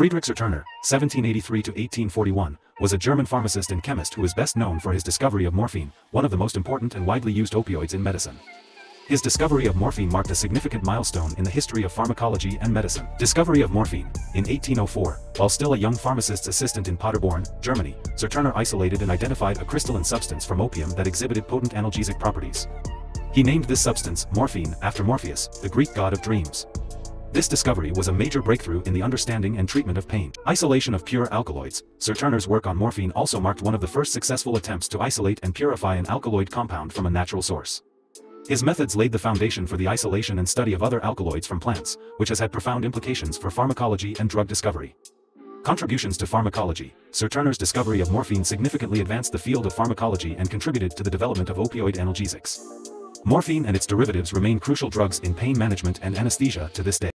Friedrich Sertürner, 1783–1841, was a German pharmacist and chemist who is best known for his discovery of morphine, one of the most important and widely used opioids in medicine. His discovery of morphine marked a significant milestone in the history of pharmacology and medicine. Discovery of morphine. In 1804, while still a young pharmacist's assistant in Paderborn, Germany, Sertürner isolated and identified a crystalline substance from opium that exhibited potent analgesic properties. He named this substance morphine after Morpheus, the Greek god of dreams. This discovery was a major breakthrough in the understanding and treatment of pain. Isolation of pure alkaloids. Sertürner's work on morphine also marked one of the first successful attempts to isolate and purify an alkaloid compound from a natural source. His methods laid the foundation for the isolation and study of other alkaloids from plants, which has had profound implications for pharmacology and drug discovery. Contributions to pharmacology. Sertürner's discovery of morphine significantly advanced the field of pharmacology and contributed to the development of opioid analgesics. Morphine and its derivatives remain crucial drugs in pain management and anesthesia to this day.